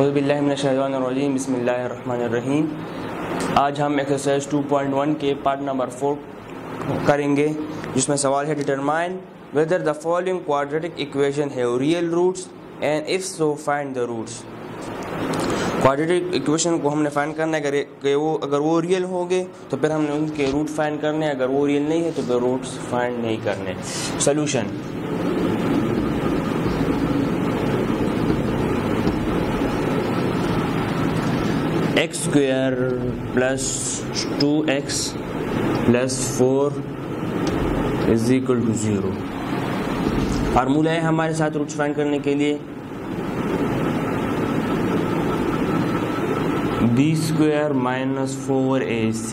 औज़ुबिल्लाहिमिनश्शैतानिर्रजीम बिस्मिल्लाहिर्रहमानिर्रहीम। आज हम एक्सरसाइज 2.1 के पार्ट नंबर 4 करेंगे, जिसमें सवाल है determine whether the following quadratic equation have real roots and if so find the roots. Quadratic equation को हमने फाइंड करना है कि वो अगर वो रियल होंगे तो फिर हमने उनके रूट फाइंड करने, अगर वो रियल नहीं है तो फिर रूट्स फाइंड नहीं करने। Solution x square plus 2x plus 4 is equal to 0। Formula है हमारे साथ रूट्स फाइंड करने के लिए, बी स्क्वायर माइनस 4ac।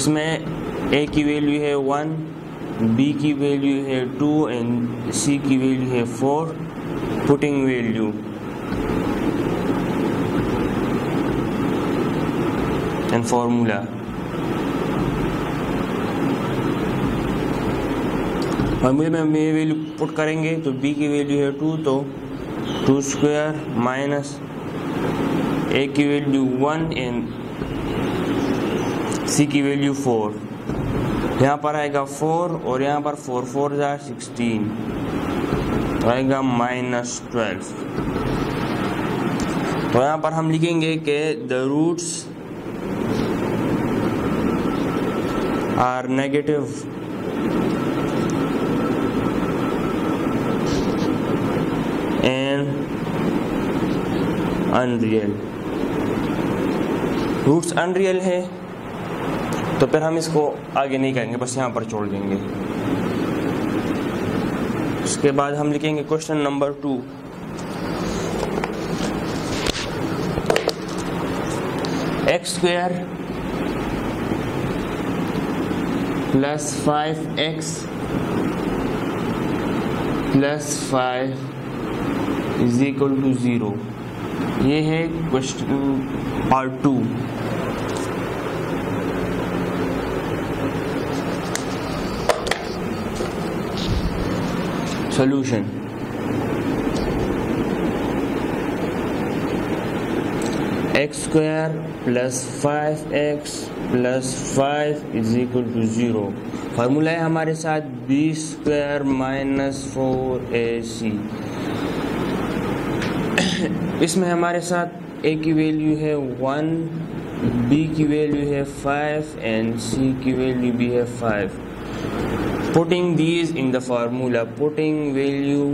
इसमें a की वैल्यू है 1, b की वैल्यू है 2 एंड c की वैल्यू है 4। पुटिंग वैल्यू and formula में हम ये वैल्यू पुट करेंगे तो b की वैल्यू है 2, तो 2 स्क्वायर माइनस a की वैल्यू 1 एंड c की वैल्यू 4। यहाँ पर आएगा 4 और यहाँ पर 4 4 जार 16 आएगा माइनस 12। तो यहाँ पर हम लिखेंगे कि the roots are negative. And unreal roots unreal है तो फिर हम इसको आगे नहीं करेंगे, बस यहाँ पर छोड़ देंगे। उसके बाद हम लिखेंगे question number 2। X square plus 5x plus 5 is equal to 0। ये है question part 2। Solution x square plus 5x plus 5 is equal to 0। Formula है हमारे साथ बी स्क्वायर माइनस 4ac। इसमें हमारे साथ a की वैल्यू है 1, b की वैल्यू है 5 एंड c की वैल्यू भी है 5। Putting these in the formula, putting value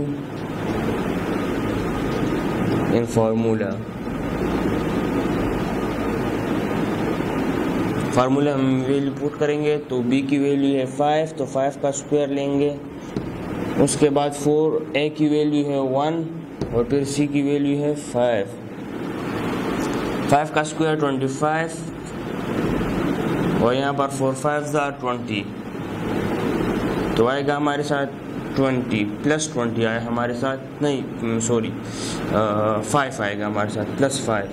in formula. Formula हम वैल्यू पुट करेंगे तो b की वैल्यू है 5, तो 5 का स्क्वायर लेंगे। उसके बाद 4, a की वैल्यू है 1 और फिर c की वैल्यू है 5। 5 का स्क्वायर 25 और यहाँ पर 4 5 जार 20, तो आएगा हमारे साथ 20 प्लस 20 आया हमारे साथ, नहीं सॉरी 5 आएगा हमारे साथ प्लस 5।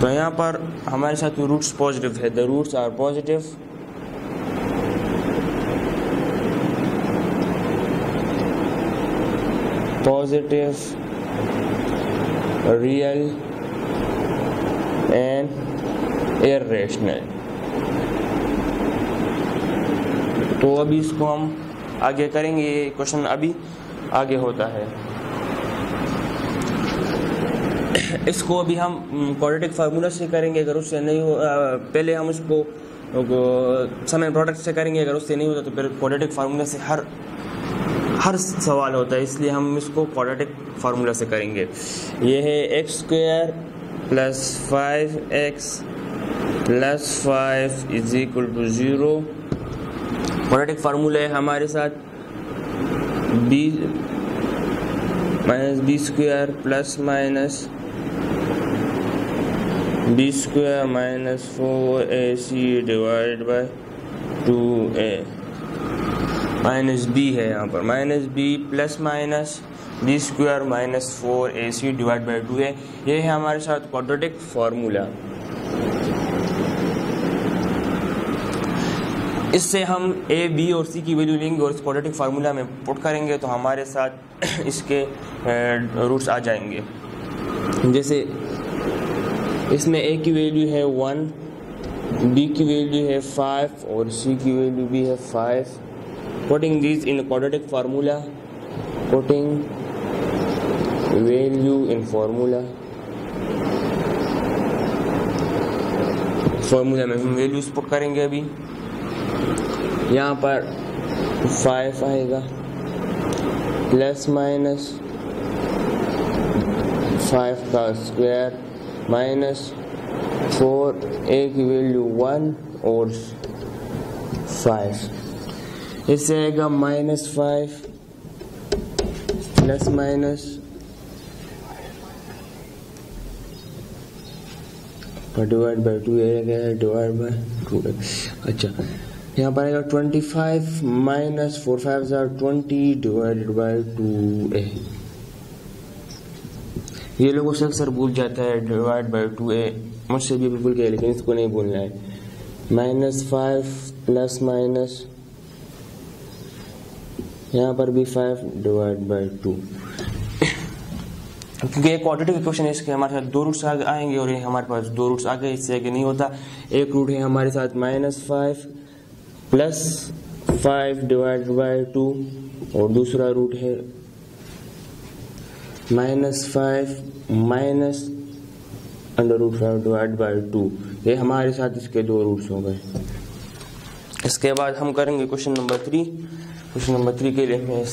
तो यहाँ पर हमारे साथ रूट्स पॉजिटिव है, the roots are positive. Real and irrational. तो अभी इसको हम आगे करेंगे, ये क्वेश्चन अभी आगे होता है। इसको अभी हम क्वाड्रेटिक फार्मूला से करेंगे, अगर उससे नहीं हो पहले हम उसको सम एंड प्रोडक्ट से करेंगे, अगर उससे नहीं होता तो फिर क्वाड्रेटिक फार्मूला से हर सवाल होता है, इसलिए हम इसको क्वाड्रेटिक फार्मूला से करेंगे। ये है x square plus 5x plus 5 is equal to 0। Quadratic formula है हमारे साथ b minus b square plus minus b square minus 4ac divide by 2a minus b है, यहाँ पर minus b plus minus b square minus 4ac divide by 2a। ये है हमारे साथ क्वाड्रेटिक फार्मूला। इससे हम A, B और C की वैल्यू लेंगे और इस क्वाड्रेटिक फार्मूला में पुट करेंगे तो हमारे साथ इसके रूट्स आ जाएंगे। जैसे इसमें A की वैल्यू है 1, B की वैल्यू है 5 और C की वैल्यू भी है 5। Putting these in a quadratic formula, putting value in formula में हम वैल्यूज पुट करेंगे। अभी यहाँ पर 5 आएगा प्लस माइनस 5 का स्क्वायर माइनस 4, A की वैल्यू 1 और 5, इससे आएगा माइनस 5 प्लस माइनस 2 आएगा डिवाइड बाय 2। अच्छा, यहाँ पर आएगा 25 माइनस 4 5 20 डिवाइडेड बाई 2 ए। ये लोगों से अक्सर भूल जाता है डिवाइड बाई 2 ए, मुझसे भी बिल्कुल कह लेकिन इसको नहीं भूलना है। माइनस 5 प्लस माइनस यहाँ पर भी 5 डिवाइड बाई 2, क्योंकि एक क्वाड्रेटिक इक्वेशन है इसके हमारे साथ दो रूट्स आएंगे और ये हमारे पास दो रूट्स आ गए, इससे आगे नहीं होता। एक रूट है हमारे साथ माइनस 5 प्लस 5 डिवाइड बाई 2 और दूसरा रूट है minus 5 minus under root 5 divide by 2। ये हमारे साथ इसके दो रूट्स हो गए। इसके बाद हम करेंगे क्वेश्चन नंबर 3। क्वेश्चन नंबर 3 के लिए मैं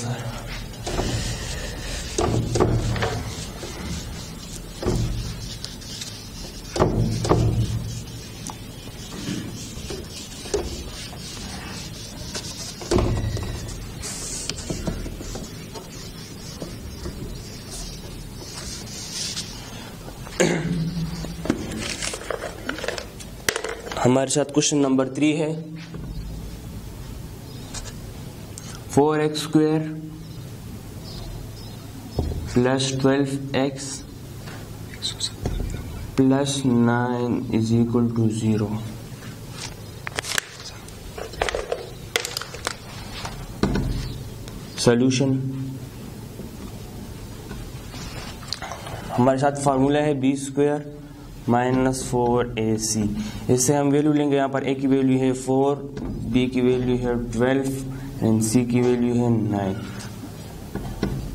हमारे साथ क्वेश्चन नंबर 3 है 4x² plus 12x plus 9 is equal to 0। Solution हमारे साथ फार्मूला है b² माइनस 4ac। इससे हम वैल्यू लेंगे। यहाँ पर a की वैल्यू है 4, b की वैल्यू है 12 एंड c की वैल्यू है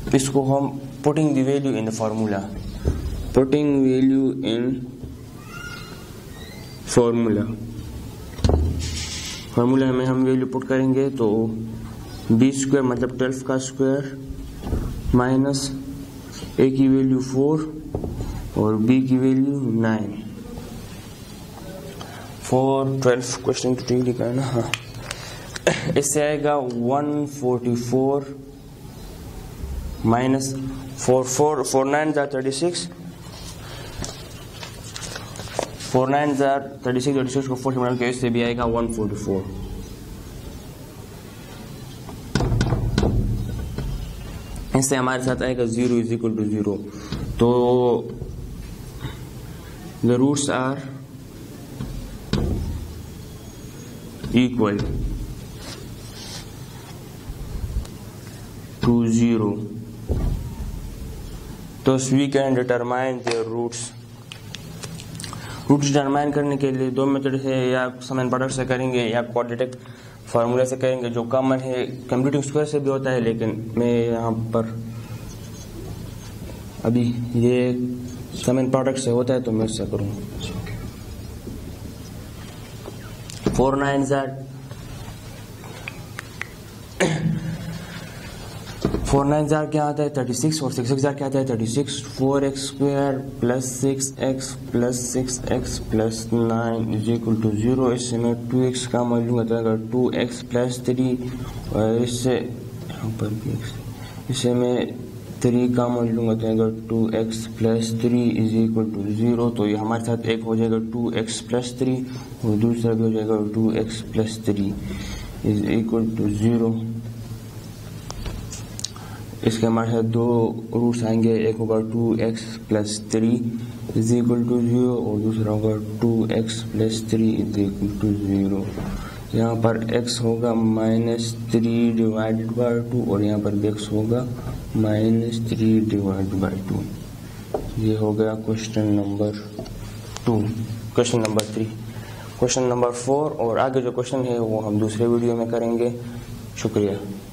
9। इसको हम putting the value in the formula, putting value in formula में हम वैल्यू पुट करेंगे तो b स्क्वायर मतलब 12 का स्क्वायर माइनस a की वैल्यू 4 और b की वैल्यू 9। 4 12 क्वेश्चन की ट्रिक लिखा है ना, हाँ। इससे आएगा 144 माइनस 4 9 36 4 9 36 को 4 मिनट के इससे भी आएगा 144। इससे हमारे साथ आएगा 0 इज इक्वल टू 0। तो the roots are equal to 0. Thus we can determine their roots. Roots determine करने के लिए दो मेथड है, या सम एंड प्रोडक्ट से करेंगे या क्वाड्रेटिक फार्मूला से करेंगे जो कॉमन है, कम्यूटेटिव स्क्वायर से भी होता है। लेकिन मैं यहाँ पर अभी ये सम एंड प्रोडक्ट से होता है तो मैं इससे करूँगा। 4 9 जार क्या आता है 36 और 6 जार क्या आता है 36। 4x² plus 6x plus 6x plus 9 is equal to 0। इससे मैं 2x का मान लूँगा तो अगर 2x प्लस 3 और इससे यहाँ पर भी इससे मैं 3 का मान लूँगा तो अगर 2x plus 3 is equal to 0। तो ये हमारे साथ एक हो जाएगा 2x प्लस 3 और दूसरा भी हो जाएगा 2x plus 3 is equal to 0। इसके हमारे साथ दो रूट्स आएंगे, एक होगा 2x plus 3 is equal to 0 और दूसरा होगा 2x plus 3 is equal to 0। यहाँ पर x होगा -3 डिवाइडेड बाई 2 और यहाँ पर भी x होगा -3 डिवाइडेड बाई 2। ये हो गया question number 2। Question number 3, question number 4 और आगे जो क्वेश्चन है वो हम दूसरे वीडियो में करेंगे। शुक्रिया।